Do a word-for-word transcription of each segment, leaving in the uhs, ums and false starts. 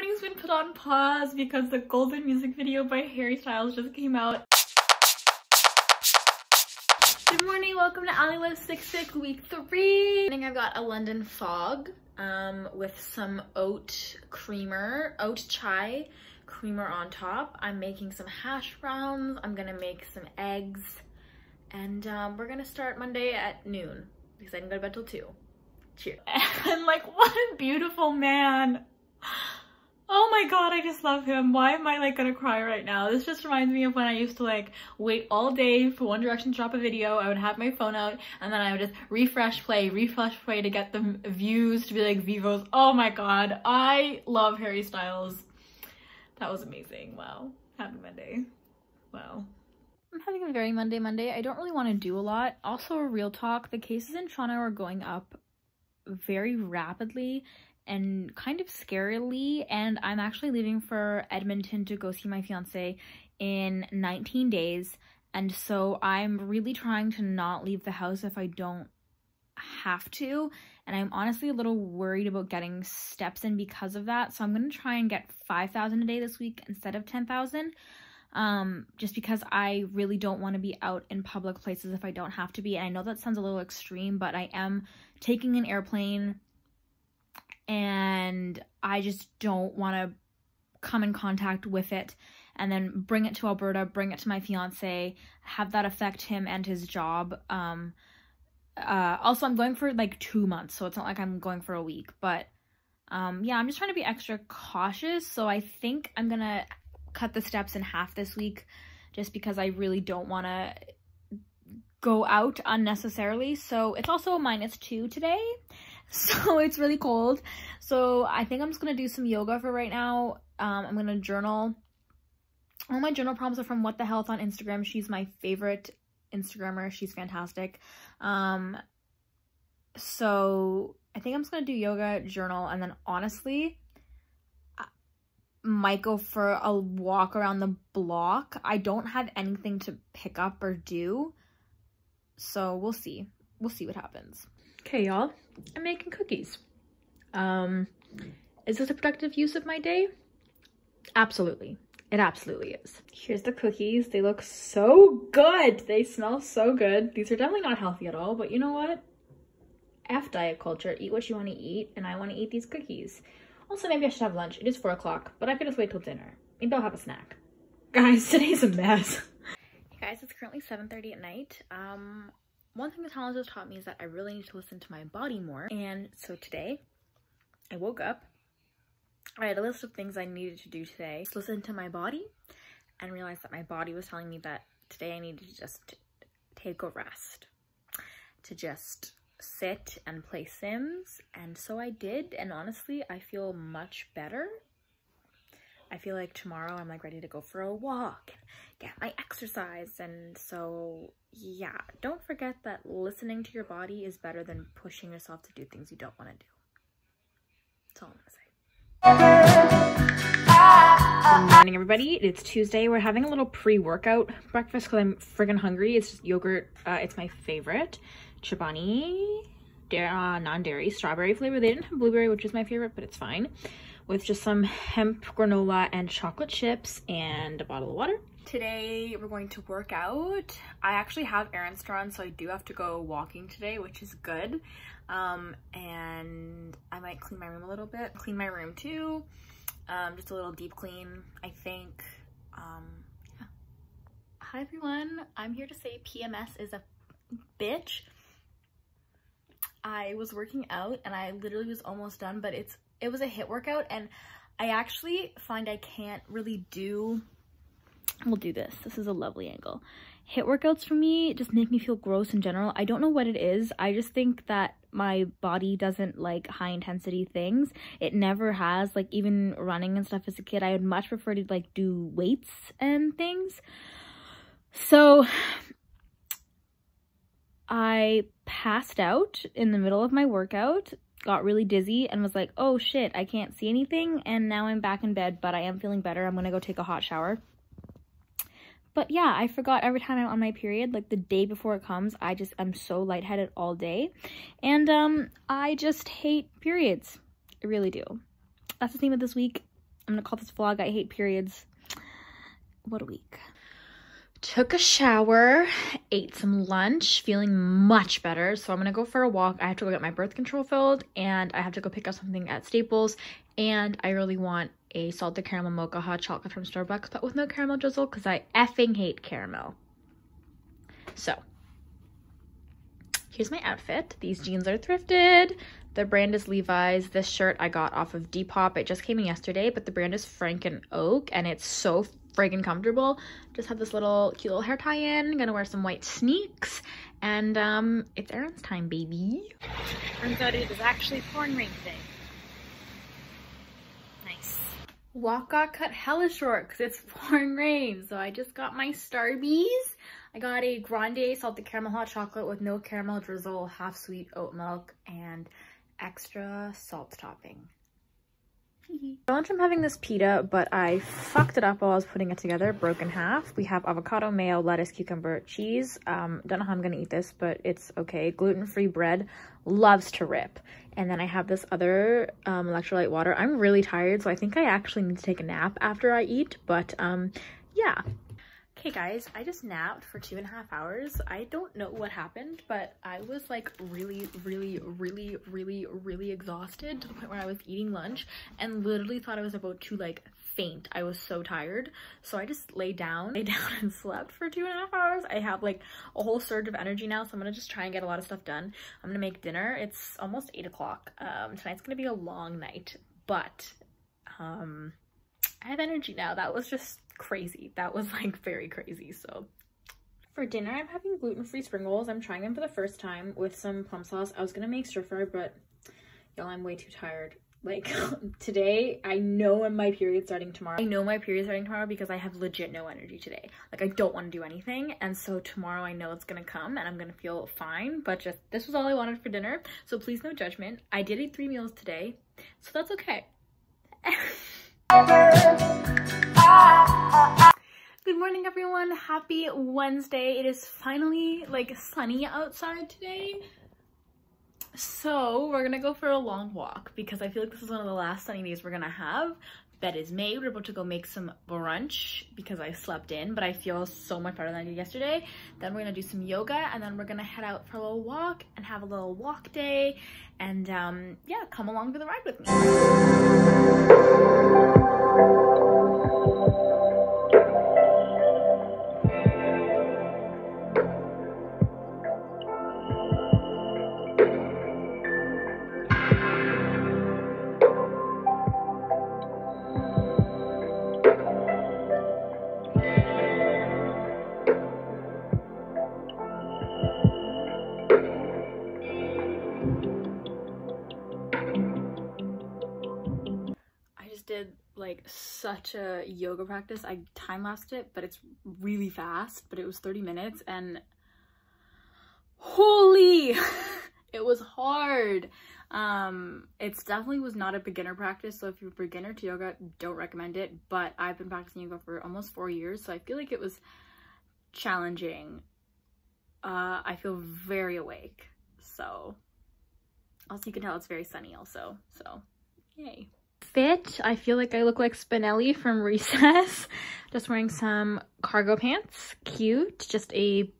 recording's been put on pause because the Golden music video by Harry Styles just came out. Good morning, welcome to AllyLiftz SixFix week three. I think I've got a London fog um, with some oat creamer, oat chai creamer on top. I'm making some hash browns, I'm gonna make some eggs, and um, we're gonna start Monday at noon because I didn't go to bed till two. Cheers. And like, what a beautiful man. Oh my god, I just love him. Why am I like gonna cry right now? This just reminds me of when I used to like wait all day for One Direction to drop a video. I would have my phone out and then I would just refresh play, refresh play to get the views, to be like vivos. Oh my god, I love Harry Styles. That was amazing. Wow. Happy Monday. Wow. I'm having a very Monday Monday. I don't really want to do a lot. Also, a real talk, the cases in Toronto are going up very rapidly and kind of scarily, and I'm actually leaving for Edmonton to go see my fiance in nineteen days, and so I'm really trying to not leave the house if I don't have to, and I'm honestly a little worried about getting steps in because of that, so I'm gonna try and get five thousand a day this week instead of ten thousand, um just because I really don't want to be out in public places if I don't have to be. And I know that sounds a little extreme, but I am taking an airplane and I just don't want to come in contact with it and then bring it to Alberta, bring it to my fiance, have that affect him and his job. Um uh also, I'm going for like two months, so it's not like I'm going for a week, but um yeah, I'm just trying to be extra cautious. So I think I'm gonna cut the steps in half this week just because I really don't want to go out unnecessarily. So it's also minus two today, so it's really cold, so I think I'm just gonna do some yoga for right now. um I'm gonna journal. All my journal prompts are from What the Health on Instagram. She's my favorite Instagrammer, she's fantastic. Um so I think I'm just gonna do yoga, journal, and then honestly might go for a walk around the block. I don't have anything to pick up or do, so we'll see. We'll see what happens. Okay, y'all, I'm making cookies. Um, is this a productive use of my day? Absolutely. It absolutely is. Here's the cookies. They look so good. They smell so good. These are definitely not healthy at all, but you know what? F diet culture. Eat what you want to eat, and I want to eat these cookies. Also, maybe I should have lunch. It is four o'clock, but I could just wait till dinner. Maybe I'll have a snack. Guys, today's a mess. Hey guys, it's currently seven thirty at night. Um, one thing the challenge has taught me is that I really need to listen to my body more. And so today, I woke up. I had a list of things I needed to do today. Just listen to my body and realized that my body was telling me that today I needed to just take a rest. To just sit and play Sims, and so I did, and honestly I feel much better. I feel like tomorrow I'm like ready to go for a walk and get my exercise, and so yeah, don't forget that listening to your body is better than pushing yourself to do things you don't want to do. That's all I'm gonna say. Good morning, everybody. It's Tuesday. We're having a little pre-workout breakfast because I'm friggin' hungry. It's just yogurt. Uh, it's my favorite. Chobani, uh, non-dairy, strawberry flavor. They didn't have blueberry, which is my favorite, but it's fine. With just some hemp granola and chocolate chips and a bottle of water. Today, we're going to work out. I actually have errands to run, so I do have to go walking today, which is good. Um, and I might clean my room a little bit. Clean my room, too. Um, just a little deep clean, I think. Um, yeah. Hi, everyone. I'm here to say P M S is a bitch. I was working out and I literally was almost done, but it's it was a HIIT workout, and I actually find I can't really do, we'll do this, this is a lovely angle. HIIT workouts for me just make me feel gross in general. I don't know what it is. I just think that my body doesn't like high intensity things. It never has. Like, even running and stuff as a kid, I would much prefer to like do weights and things. So I passed out in the middle of my workout, got really dizzy, and was like, oh shit, I can't see anything, and now I'm back in bed, but I am feeling better. I'm gonna go take a hot shower. But yeah, I forgot every time I'm on my period, like the day before it comes, I just, I'm so lightheaded all day, and um, I just hate periods. I really do. That's the theme of this week. I'm gonna call this vlog I Hate Periods. What a week. Took a shower, ate some lunch, feeling much better. So I'm gonna go for a walk. I have to go get my birth control filled and I have to go pick up something at Staples. And I really want a salted caramel mocha hot chocolate from Starbucks, but with no caramel drizzle because I effing hate caramel. So here's my outfit. These jeans are thrifted. The brand is Levi's. This shirt I got off of Depop. It just came in yesterday, but the brand is Frank and Oak, and it's so friggin' comfortable. Just have this little cute little hair tie-in. Gonna wear some white sneaks, and um, it's errands time, baby. Turns out it is actually pouring rain today. Nice. Walk got cut hella short because it's pouring rain, so I just got my Starbies. I got a grande salted caramel hot chocolate with no caramel drizzle, half sweet oat milk, and extra salt topping. Lunch, I'm having this pita, but I fucked it up while I was putting it together, broke in half. We have avocado, mayo, lettuce, cucumber, cheese. Um, don't know how I'm gonna eat this, but it's okay. Gluten-free bread, loves to rip. And then I have this other um, electrolyte water. I'm really tired, so I think I actually need to take a nap after I eat, but um, yeah. Hey guys, I just napped for two and a half hours. I don't know what happened, but I was like really, really, really, really, really exhausted to the point where I was eating lunch and literally thought I was about to like faint. I was so tired. So I just lay down, lay down and slept for two and a half hours. I have like a whole surge of energy now, so I'm gonna just try and get a lot of stuff done. I'm gonna make dinner. It's almost eight o'clock. Um, tonight's gonna be a long night, but um, I have energy now. That was just crazy. That was like very crazy. So for dinner, I'm having gluten-free spring rolls. I'm trying them for the first time with some plum sauce. I was gonna make stir fry, but y'all, I'm way too tired. Like today, I know my period's starting tomorrow. I know my period's starting tomorrow because I have legit no energy today. Like I don't want to do anything. And so tomorrow I know it's gonna come and I'm gonna feel fine, but just this was all I wanted for dinner. So please no judgment. I did eat three meals today, so that's okay. Good morning everyone, happy Wednesday. It is finally like sunny outside today, so we're gonna go for a long walk because I feel like this is one of the last sunny days we're gonna have that is May. We're about to go make some brunch because I slept in, but I feel so much better than I did yesterday. Then we're gonna do some yoga, and then we're gonna head out for a little walk and have a little walk day, and um yeah, come along for the ride with me. Like such a yoga practice. I time lapsed it, but it's really fast, but it was thirty minutes and holy it was hard. Um it's definitely was not a beginner practice, so if you're a beginner to yoga, don't recommend it, but I've been practicing yoga for almost four years, so I feel like it was challenging. uh I feel very awake, so also you can tell it's very sunny also, so yay. Fit. I feel like I look like Spinelli from Recess. Just wearing some cargo pants, cute. Just a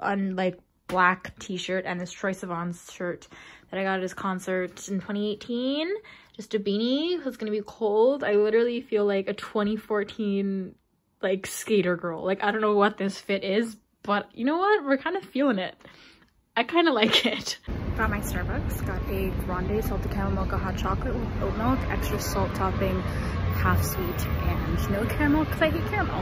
un like black t-shirt and this Troye Sivan shirt that I got at his concert in twenty eighteen. Just a beanie because it's gonna be cold. I literally feel like a twenty fourteen like skater girl. Like I don't know what this fit is, but you know what? We're kind of feeling it. I kind of like it. Got my Starbucks, got a grande salted caramel mocha hot chocolate with oat milk, extra salt topping, half sweet, and no caramel because I hate caramel.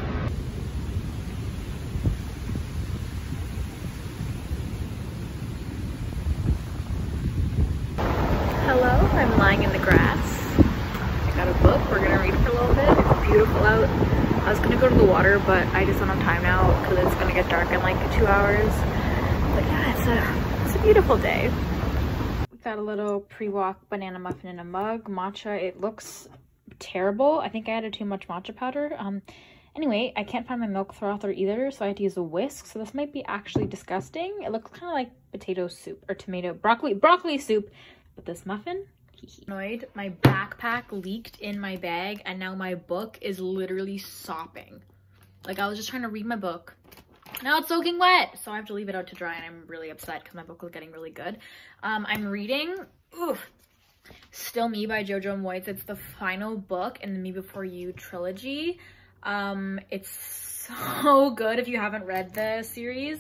Hello, I'm lying in the grass. I got a book, we're gonna read it for a little bit. It's beautiful out. I was gonna go to the water, but I just don't have time now because it's gonna get dark in like two hours. But yeah, it's a It's a beautiful day. We got a little pre-walk banana muffin in a mug. Matcha, it looks terrible. I think I added too much matcha powder. Um, anyway, I can't find my milk frother either, so I had to use a whisk. So this might be actually disgusting. It looks kind of like potato soup or tomato, broccoli, broccoli soup. But this muffin, Annoyed, my backpack leaked in my bag and now my book is literally sopping. Like, I was just trying to read my book. Now it's soaking wet, so I have to leave it out to dry, and I'm really upset because my book was getting really good. Um, I'm reading oof, Still Me by Jojo Moyes. It's the final book in the Me Before You trilogy. Um, it's so good if you haven't read the series.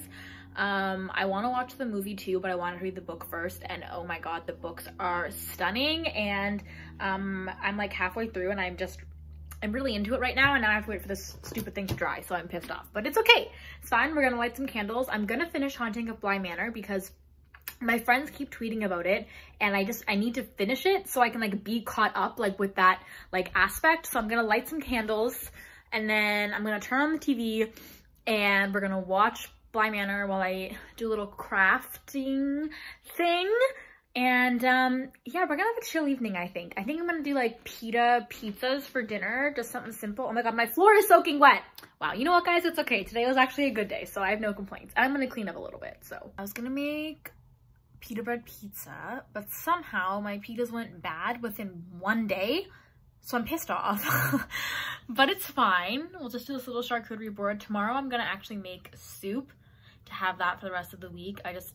Um, I want to watch the movie too, but I wanted to read the book first, and oh my god, the books are stunning, and um, I'm like halfway through, and I'm just... I'm really into it right now, and now I have to wait for this stupid thing to dry, so I'm pissed off. But it's okay. It's fine. We're gonna light some candles. I'm gonna finish Haunting of Bly Manor because my friends keep tweeting about it, and I just, I need to finish it so I can, like, be caught up, like, with that, like, aspect. So I'm gonna light some candles, and then I'm gonna turn on the T V, and we're gonna watch Bly Manor while I do a little crafting thing. And um yeah, we're gonna have a chill evening. I think I think I'm gonna do like pita pizzas for dinner, just something simple. Oh my god, my floor is soaking wet. Wow, you know what guys, it's okay. Today was actually a good day, so I have no complaints. I'm gonna clean up a little bit. So I was gonna make pita bread pizza, but somehow my pitas went bad within one day, so I'm pissed off. But it's fine, we'll just do this little charcuterie board. Tomorrow I'm gonna actually make soup to have that for the rest of the week. I just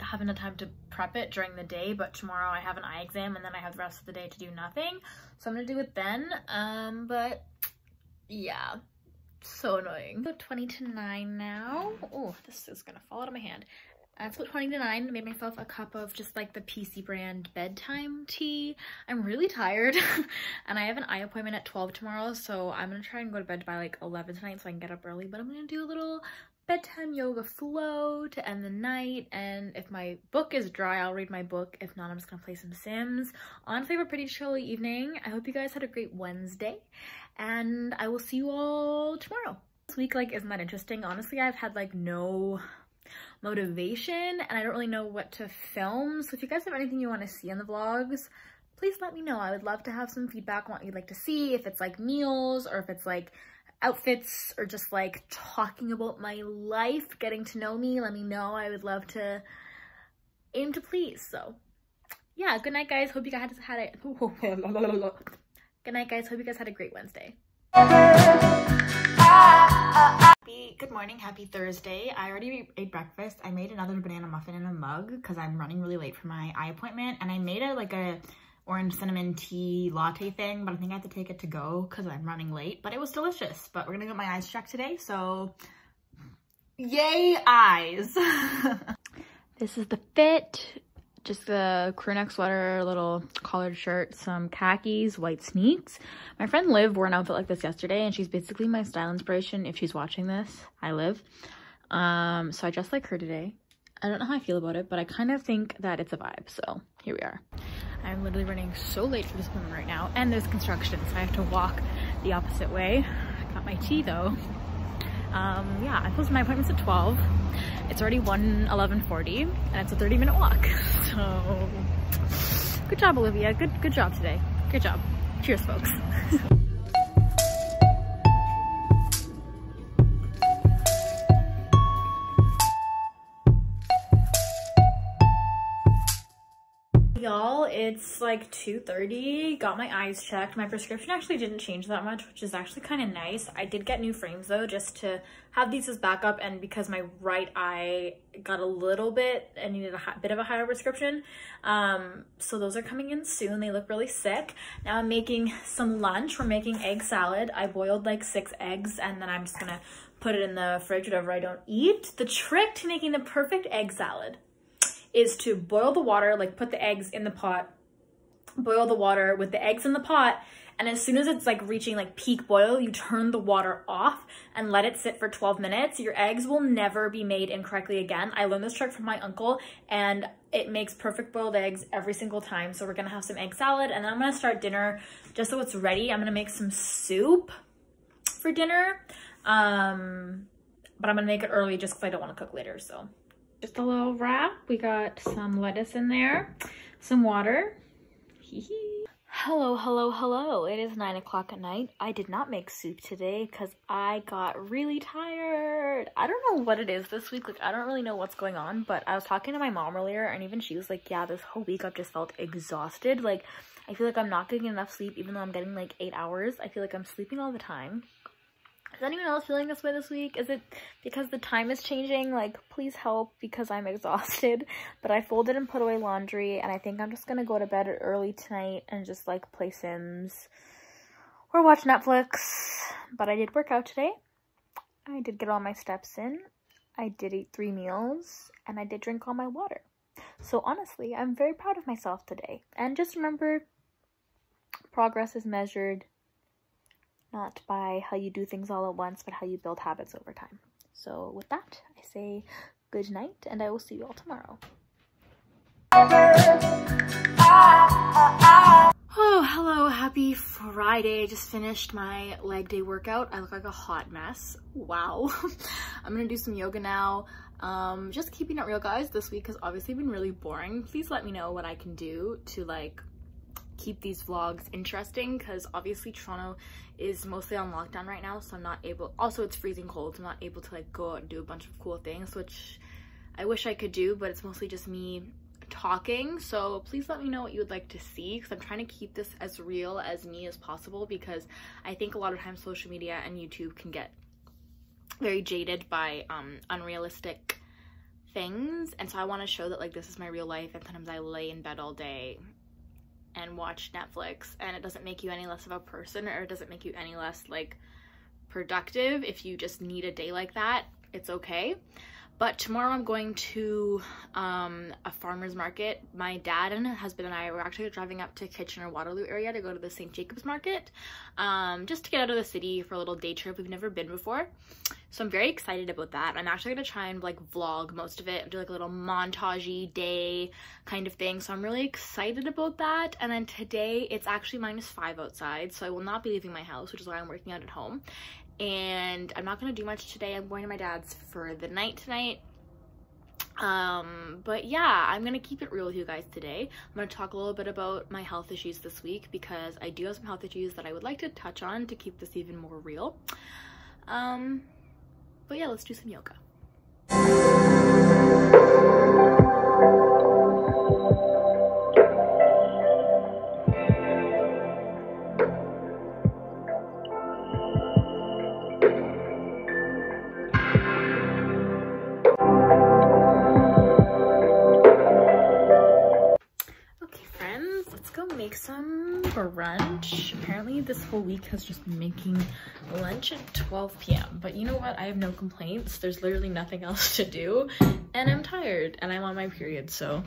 having the time to prep it during the day, but tomorrow I have an eye exam and then I have the rest of the day to do nothing, so I'm gonna do it then. Um but yeah, so annoying. About twenty to nine now. Oh, this is gonna fall out of my hand. Uh, it's about twenty to nine. I made myself a cup of just like the P C brand bedtime tea. I'm really tired and I have an eye appointment at twelve tomorrow, so I'm gonna try and go to bed by like eleven tonight so I can get up early, but I'm gonna do a little bedtime yoga flow to end the night, and if my book is dry I'll read my book. If not, I'm just gonna play some Sims. Honestly, we're pretty chill evening. I hope you guys had a great Wednesday, and I will see you all tomorrow. This week, like, isn't that interesting? Honestly, I've had like no motivation and I don't really know what to film, so if you guys have anything you want to see on the vlogs, please let me know. I would love to have some feedback on what you'd like to see, if it's like meals or if it's like outfits or just like talking about my life, getting to know me. Let me know. I would love to aim to please. So yeah, good night guys, hope you guys had a good night guys, hope you guys had a great Wednesday. Happy, good morning, happy Thursday. I already ate breakfast. I made another banana muffin in a mug because I'm running really late for my eye appointment, and I made a like a orange cinnamon tea latte thing, but I think I have to take it to go because I'm running late, but it was delicious. But we're gonna get my eyes checked today, so yay eyes. This is the fit, just the crew neck sweater, little collared shirt, some khakis, white sneaks. My friend Liv wore an outfit like this yesterday, and she's basically my style inspiration. If she's watching this, hi Liv. Um, so I dressed like her today. I don't know how I feel about it, but I kind of think that it's a vibe, so here we are. I'm literally running so late for this appointment right now, and there's construction, so I have to walk the opposite way. I got my tea though. Um, yeah, I closed my appointments at twelve. It's already one eleven forty, and it's a thirty minute walk. So good job, Olivia. Good, good job today. Good job. Cheers, folks. Y'all, it's like two thirty, got my eyes checked. My prescription actually didn't change that much, which is actually kind of nice. I did get new frames though, just to have these as backup, and because my right eye got a little bit, I needed a bit of a higher prescription. Um, so those are coming in soon. They look really sick. Now I'm making some lunch. We're making egg salad. I boiled like six eggs, and then I'm just gonna put it in the fridge, whatever I don't eat. The trick to making the perfect egg salad is to boil the water, like put the eggs in the pot, boil the water with the eggs in the pot, and as soon as it's like reaching like peak boil, you turn the water off and let it sit for twelve minutes. Your eggs will never be made incorrectly again. I learned this trick from my uncle, and it makes perfect boiled eggs every single time. So we're gonna have some egg salad, and then I'm gonna start dinner just so it's ready. I'm gonna make some soup for dinner, um, but I'm gonna make it early just because I don't wanna cook later, so. Just a little wrap. We got some lettuce in there, some water. Hee hee. Hello, hello, hello. It is nine o'clock at night. I did not make soup today because I got really tired. I don't know what it is this week. Like, I don't really know what's going on, but I was talking to my mom earlier and even she was like, yeah, this whole week I've just felt exhausted. Like, I feel like I'm not getting enough sleep even though I'm getting like eight hours. I feel like I'm sleeping all the time. Is anyone else feeling this way this week? Is it because the time is changing? Like, please help because I'm exhausted. But I folded and put away laundry and I think I'm just gonna go to bed early tonight and just like play Sims or watch Netflix. But I did work out today. I did get all my steps in. I did eat three meals and I did drink all my water. So honestly, I'm very proud of myself today. And just remember, progress is measured not by how you do things all at once, but how you build habits over time. So with that, I say good night, and I will see you all tomorrow. Oh, hello, happy Friday. Just finished my leg day workout. I look like a hot mess. Wow. I'm gonna do some yoga now. Um, just keeping it real, guys. This week has obviously been really boring. Please let me know what I can do to, like, keep these vlogs interesting, because obviously Toronto is mostly on lockdown right now, so I'm not able, also it's freezing cold, so I'm not able to like go out and do a bunch of cool things, which I wish I could do, but it's mostly just me talking. So please let me know what you would like to see, because I'm trying to keep this as real as me as possible, because I think a lot of times social media and YouTube can get very jaded by um unrealistic things, and so I want to show that like this is my real life, and sometimes I lay in bed all day and watch Netflix, and it doesn't make you any less of a person, or it doesn't make you any less like productive. If you just need a day like that, it's okay. But tomorrow I'm going to um, a farmer's market. My dad and husband and I were actually driving up to Kitchener-Waterloo area to go to the Saint Jacob's Market, um, just to get out of the city for a little day trip. We've never been before. So I'm very excited about that. I'm actually gonna try and like vlog most of it, do like a little montage-y day kind of thing. So I'm really excited about that. And then today it's actually minus five outside, so I will not be leaving my house, which is why I'm working out at home. And I'm not gonna do much today. I'm going to my dad's for the night tonight. Um, but yeah, I'm gonna keep it real with you guys today. I'm gonna talk a little bit about my health issues this week, because I do have some health issues that I would like to touch on to keep this even more real. Um, but yeah, let's do some yoga. Some brunch. Apparently this whole week has just been making lunch at twelve p m But you know what? I have no complaints. There's literally nothing else to do, and I'm tired, and I'm on my period, so.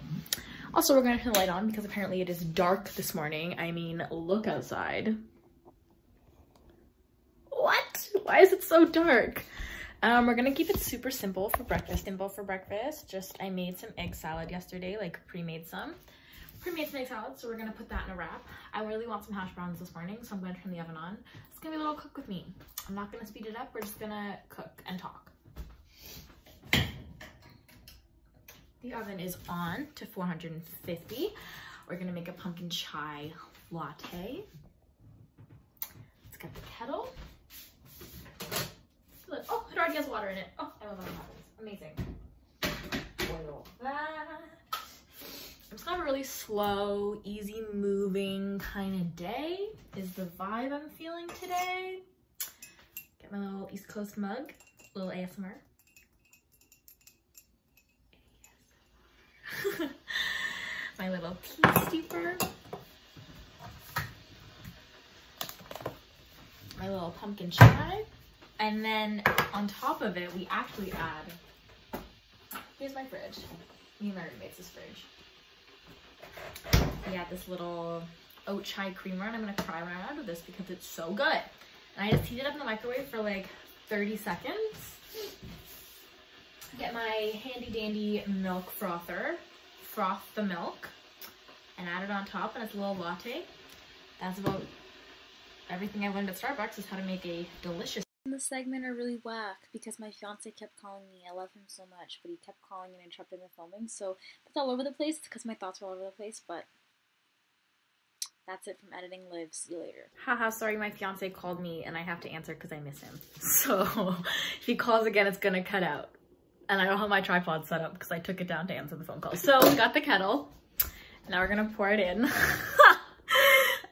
Also, we're gonna turn the light on because apparently it is dark this morning. I mean, look outside. What? Why is it so dark? Um, we're gonna keep it super simple for breakfast. Simple for breakfast. Just, I made some egg salad yesterday, like pre-made some. Pre-made some egg salad, so we're gonna put that in a wrap. I really want some hash browns this morning, so I'm gonna turn the oven on. It's gonna be a little cook with me. I'm not gonna speed it up, we're just gonna cook and talk. The oven is on to four hundred fifty. We're gonna make a pumpkin chai latte. Let's get the kettle. Look, oh, it already has water in it. Oh, I love how that happens. Amazing. Boil that. I'm just gonna have a really slow, easy moving kind of day is the vibe I'm feeling today. Get my little East Coast mug, little A S M R. A S M R. My little tea steeper. My little pumpkin chai. And then on top of it, we actually add, here's my fridge. Me and my roommate's this fridge. Yeah, this little oat chai creamer, and I'm gonna cry when I'm out of this because it's so good. And I just heat it up in the microwave for like thirty seconds. Get my handy dandy milk frother, froth the milk, and add it on top, and it's a little latte. That's about everything I learned at Starbucks, is how to make a delicious. In this segment are really whack because my fiance kept calling me. I love him so much, but he kept calling and interrupting the filming, so that's all over the place because my thoughts were all over the place, but That's it from Editing Live. See you later. Haha, sorry, my fiance called me and I have to answer because I miss him. So if he calls again, it's gonna cut out. And I don't have my tripod set up because I took it down to answer the phone call. So we got the kettle. Now we're gonna pour it in.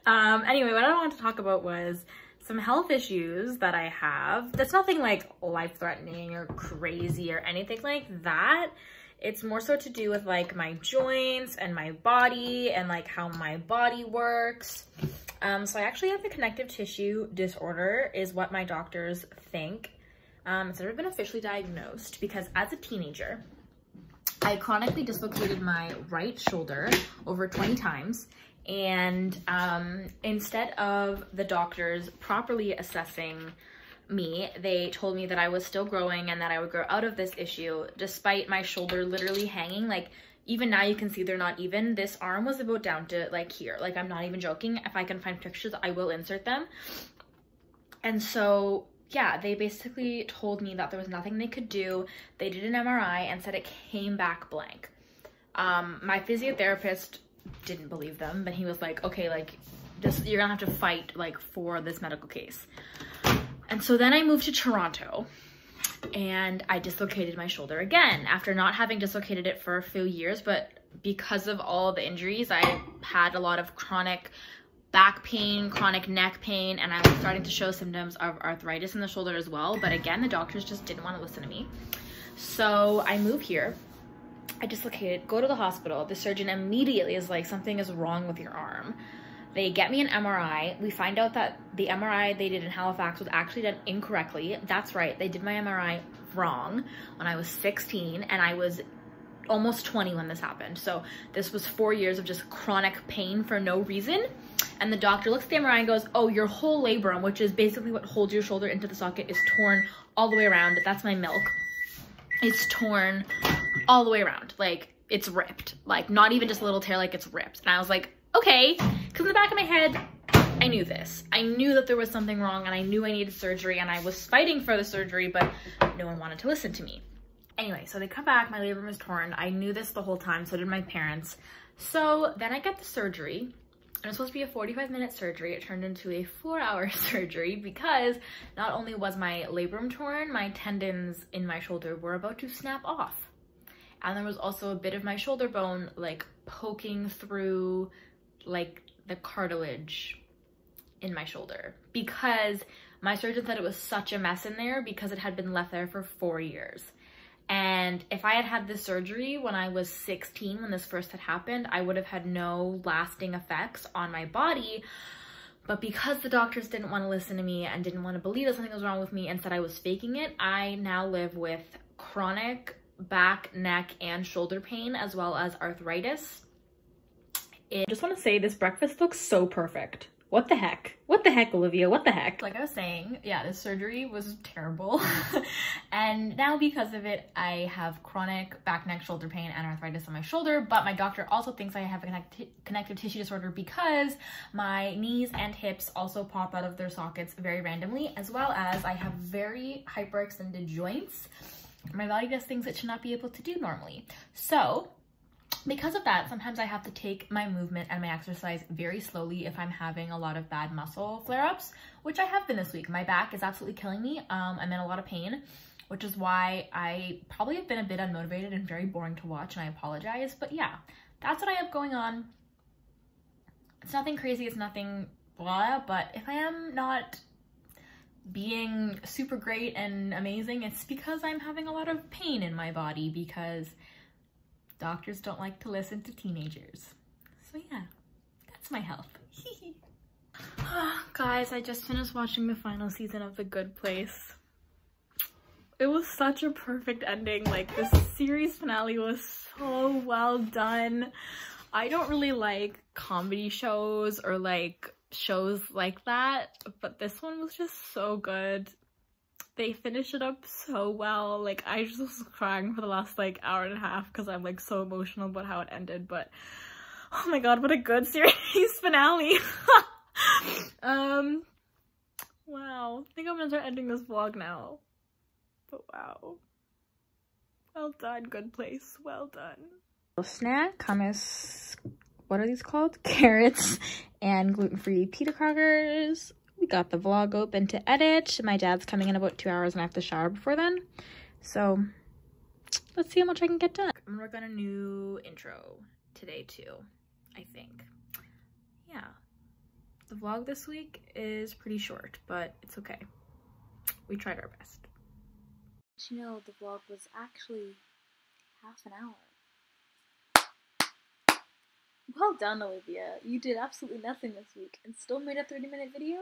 um, anyway, what I wanted to talk about was some health issues that I have. That's nothing like life-threatening or crazy or anything like that. It's more so to do with like my joints and my body and like how my body works. Um, so I actually have the connective tissue disorder is what my doctors think. Um, it's never been officially diagnosed because as a teenager, I chronically dislocated my right shoulder over twenty times. And um, instead of the doctors properly assessing me, they told me that I was still growing and that I would grow out of this issue despite my shoulder literally hanging. Like, even now you can see they're not even. This arm was about down to like here. Like, I'm not even joking. If I can find pictures, I will insert them. And so, yeah, they basically told me that there was nothing they could do. They did an M R I and said it came back blank. Um, my physiotherapist didn't believe them, but he was like, okay, like, this, you're gonna have to fight like for this medical case. And so then I moved to Toronto and I dislocated my shoulder again after not having dislocated it for a few years. But because of all the injuries, I had a lot of chronic back pain, chronic neck pain, and I was starting to show symptoms of arthritis in the shoulder as well. But again, the doctors just didn't want to listen to me. So I move here. I dislocated, go to the hospital. The surgeon immediately is like, something is wrong with your arm. They get me an M R I. We find out that the M R I they did in Halifax was actually done incorrectly. That's right, they did my M R I wrong when I was sixteen, and I was almost twenty when this happened. So this was four years of just chronic pain for no reason. And the doctor looks at the M R I and goes, oh, your whole labrum, which is basically what holds your shoulder into the socket, is torn all the way around. That's my milk. It's torn all the way around. Like, it's ripped. Like, not even just a little tear, like, it's ripped. And I was like, okay, because in the back of my head, I knew this. I knew that there was something wrong and I knew I needed surgery and I was fighting for the surgery, but no one wanted to listen to me. Anyway, so they come back, my labrum is torn. I knew this the whole time, so did my parents. So then I get the surgery, and it was supposed to be a forty-five minute surgery. It turned into a four hour surgery because not only was my labrum torn, my tendons in my shoulder were about to snap off. And there was also a bit of my shoulder bone like poking through like the cartilage in my shoulder because my surgeon said it was such a mess in there because it had been left there for four years. And if I had had this surgery when I was sixteen, when this first had happened, I would have had no lasting effects on my body. But because the doctors didn't want to listen to me and didn't want to believe that something was wrong with me and said I was faking it, I now live with chronic back, neck, and shoulder pain as well as arthritis. I just want to say this breakfast looks so perfect. What the heck? What the heck, Olivia? What the heck? Like I was saying, yeah, this surgery was terrible. And now because of it, I have chronic back, neck, shoulder pain and arthritis on my shoulder. But my doctor also thinks I have a connect connective tissue disorder because my knees and hips also pop out of their sockets very randomly, as well as I have very hyperextended joints. My body does things it should not be able to do normally. So because of that, sometimes I have to take my movement and my exercise very slowly if I'm having a lot of bad muscle flare-ups, which I have been this week. My back is absolutely killing me. Um, I'm in a lot of pain, which is why I probably have been a bit unmotivated and very boring to watch, and I apologize. But yeah, that's what I have going on. It's nothing crazy. It's nothing blah, but if I am not being super great and amazing, it's because I'm having a lot of pain in my body because doctors don't like to listen to teenagers. So yeah, that's my health. Guys, I just finished watching the final season of The Good Place. It was such a perfect ending. Like, this series finale was so well done. I don't really like comedy shows or like shows like that, but this one was just so good. They finish it up so well. Like, I just was crying for the last like hour and a half because I'm like so emotional about how it ended, but oh my god, what a good series finale. um wow, I think I'm gonna start ending this vlog now, but wow, well done, Good Place, well done. Snack hummus what are these called? Carrots and gluten-free pita crackers. We got the vlog open to edit. My dad's coming in about two hours and I have to shower before then. So let's see how much I can get done. I'm gonna work on a new intro today too, I think. Yeah, the vlog this week is pretty short, but it's okay. We tried our best. Did you know the vlog was actually half an hour? Well done, Olivia. You did absolutely nothing this week and still made a thirty minute video?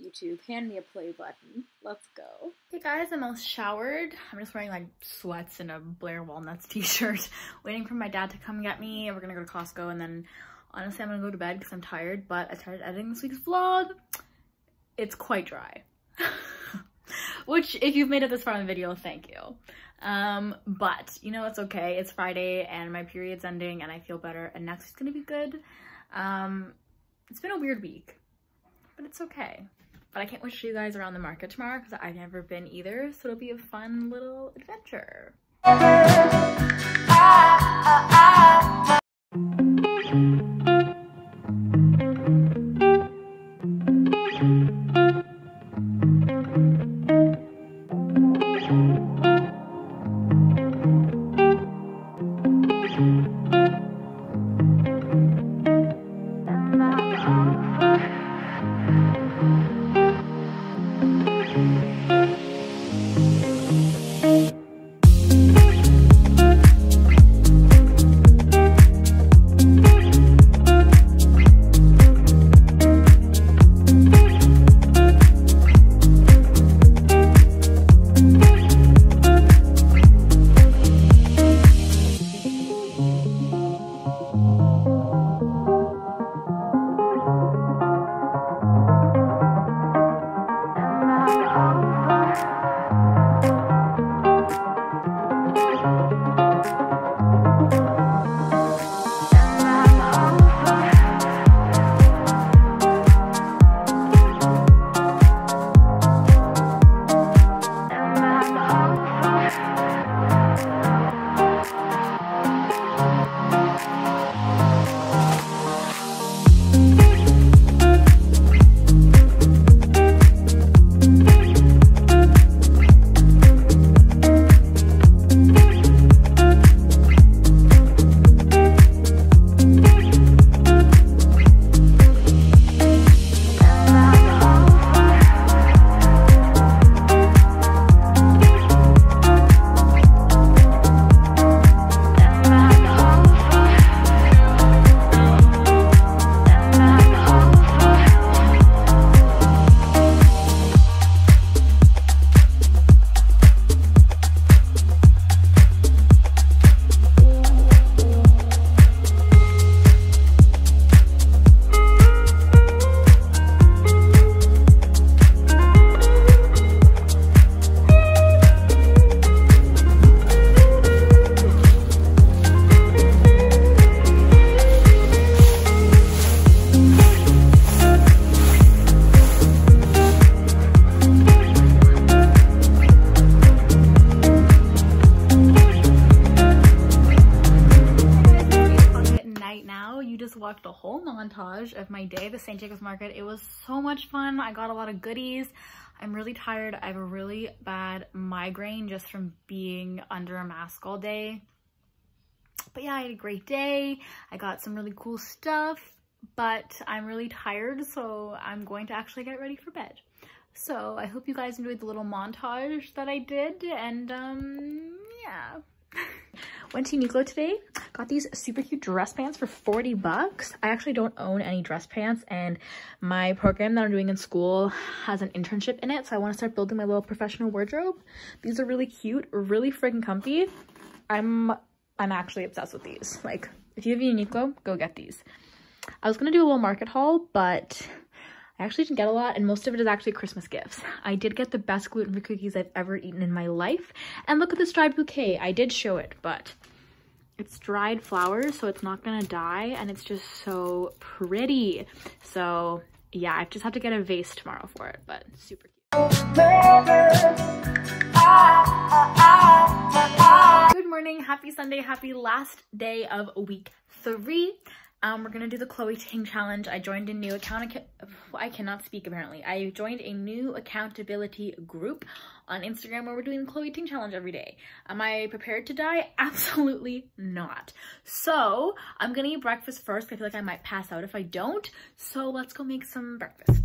YouTube, hand me a play button. Let's go. Hey guys, I'm all showered. I'm just wearing like sweats and a Blair Walnuts t-shirt, waiting for my dad to come get me. We're gonna go to Costco and then honestly, I'm gonna go to bed because I'm tired, but I started editing this week's vlog. It's quite dry. Which, if you've made it this far in the video, thank you. Um, but, you know, it's okay. It's Friday and my period's ending and I feel better and next week's gonna be good. Um, it's been a weird week, but it's okay. But I can't wait to show you guys around the market tomorrow because I've never been either, so it'll be a fun little adventure. The whole montage of my day at the Saint Jacob's Market. It was so much fun. I got a lot of goodies. I'm really tired. I have a really bad migraine just from being under a mask all day. But yeah, I had a great day. I got some really cool stuff, but I'm really tired, so I'm going to actually get ready for bed. So I hope you guys enjoyed the little montage that I did, and um, yeah. Went to Uniqlo today, got these super cute dress pants for forty bucks. I actually don't own any dress pants, and my program that I'm doing in school has an internship in it, so I want to start building my little professional wardrobe. These are really cute, really freaking comfy. I'm I'm actually obsessed with these. Like, if you have Uniqlo, go get these. I was going to do a little market haul, but I actually didn't get a lot, and most of it is actually Christmas gifts. I did get the best gluten-free cookies I've ever eaten in my life. And look at this dried bouquet. I did show it, but it's dried flowers, so it's not gonna die, and it's just so pretty. So yeah, I just have to get a vase tomorrow for it, but super cute. Good morning, happy Sunday, happy last day of week three. Um, we're gonna do the Chloe Ting challenge. I joined a new account, I cannot speak apparently. I joined a new accountability group on Instagram where we're doing the Chloe Ting challenge every day. Am I prepared to die? Absolutely not. So I'm gonna eat breakfast first. I feel like I might pass out if I don't. So let's go make some breakfast.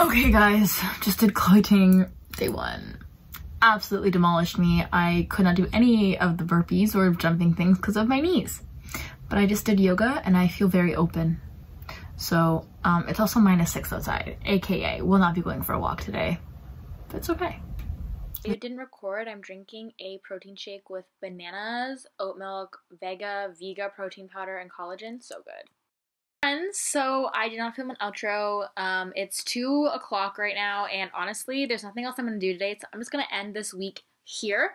Okay guys, just did Chloe Ting day one. Absolutely demolished me. I could not do any of the burpees or jumping things because of my knees. But I just did yoga and I feel very open. So um, it's also minus six outside, A K A will not be going for a walk today. But it's okay. If it didn't record, I'm drinking a protein shake with bananas, oat milk, Vega, Vega protein powder, and collagen. So good. So I did not film an outro. Um, it's two o'clock right now, and honestly, there's nothing else I'm gonna do today. So I'm just gonna end this week here.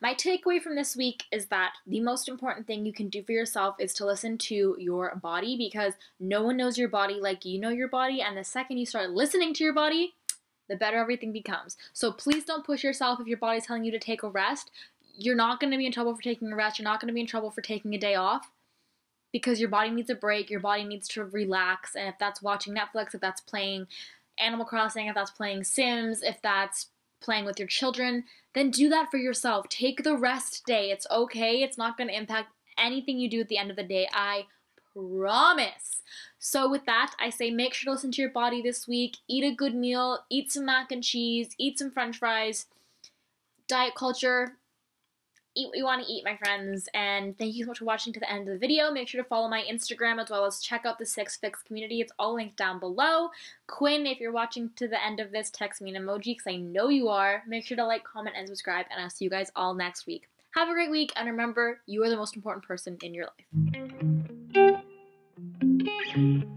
My takeaway from this week is that the most important thing you can do for yourself is to listen to your body, because no one knows your body like you know your body, and the second you start listening to your body, the better everything becomes. So please don't push yourself if your body's telling you to take a rest. You're not gonna be in trouble for taking a rest. You're not gonna be in trouble for taking a day off. Because your body needs a break, your body needs to relax, and if that's watching Netflix, if that's playing Animal Crossing, if that's playing Sims, if that's playing with your children, then do that for yourself. Take the rest day. It's okay. It's not going to impact anything you do at the end of the day. I promise. So with that, I say make sure to listen to your body this week. Eat a good meal. Eat some mac and cheese. Eat some french fries. Diet culture. Eat what you want to eat, my friends, and thank you so much for watching to the end of the video. Make sure to follow my Instagram as well as check out the SixFix community. It's all linked down below. Quinn, if you're watching to the end of this, text me an emoji because I know you are. Make sure to like, comment, and subscribe, and I'll see you guys all next week. Have a great week, and remember, you are the most important person in your life.